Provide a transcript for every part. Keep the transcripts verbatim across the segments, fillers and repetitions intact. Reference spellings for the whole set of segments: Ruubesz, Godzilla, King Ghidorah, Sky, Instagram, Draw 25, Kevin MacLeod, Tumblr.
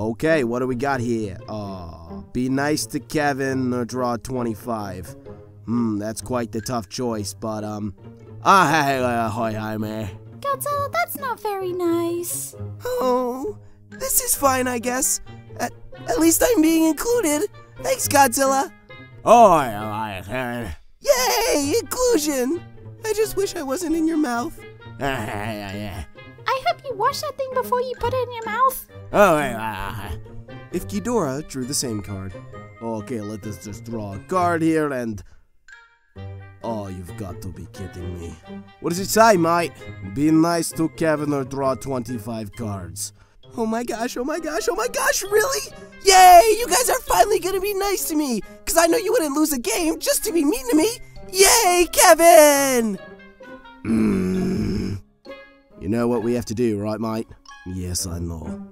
Okay, what do we got here? Aw, be nice to Kevin or draw twenty-five. Hmm, that's quite the tough choice, but, um... Ah, hey, hi, hi, man. Godzilla, that's not very nice. Oh, this is fine, I guess. At, at least I'm being included. Thanks, Godzilla. Oh, I, I, I. Yay, inclusion! I just wish I wasn't in your mouth. I hope you wash that thing before you put it in your mouth. Oh, I, I. If Ghidorah drew the same card. Okay, let us just draw a card here and... Oh, you've got to be kidding me. What does it say, mate? Be nice to Kevin or draw twenty-five cards. Oh my gosh, oh my gosh, oh my gosh, really? Yay, you guys are finally gonna be nice to me! Because I know you wouldn't lose a game just to be mean to me! Yay, Kevin! Mm. You know what we have to do, right, mate? Yes, I know.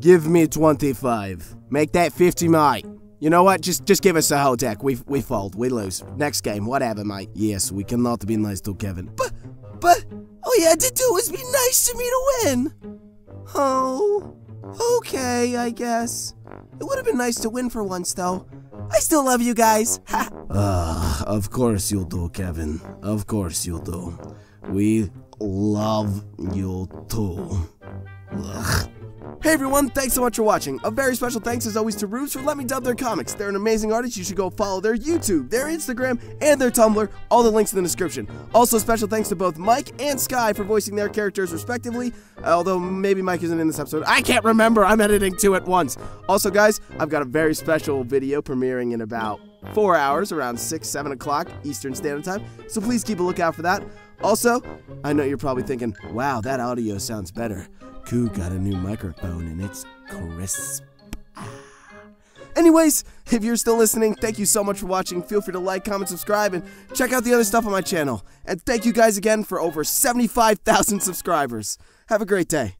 Give me twenty-five. Make that fifty, mate. You know what? Just just give us the whole deck. We we fold. We lose. Next game, whatever, mate. Yes, we cannot be nice to Kevin. But, but, all you had to do was be nice to me to win. Oh, okay, I guess. It would have been nice to win for once, though. I still love you guys. Ha! Uh, of course you do, Kevin. Of course you do. We love you, too. Ugh. Hey everyone, thanks so much for watching. A very special thanks as always to Ruubesz for letting me dub their comics. They're an amazing artist. You should go follow their YouTube, their Instagram, and their Tumblr. All the links in the description. Also, special thanks to both Mike and Sky for voicing their characters respectively. Although maybe Mike isn't in this episode. I can't remember. I'm editing two at once. Also, guys, I've got a very special video premiering in about four hours, around six, seven o'clock Eastern Standard Time. So please keep a lookout for that. Also, I know you're probably thinking, wow, that audio sounds better. Koo got a new microphone and it's crisp. Anyways, if you're still listening, thank you so much for watching. Feel free to like, comment, subscribe, and check out the other stuff on my channel. And thank you guys again for over seventy-five thousand subscribers. Have a great day.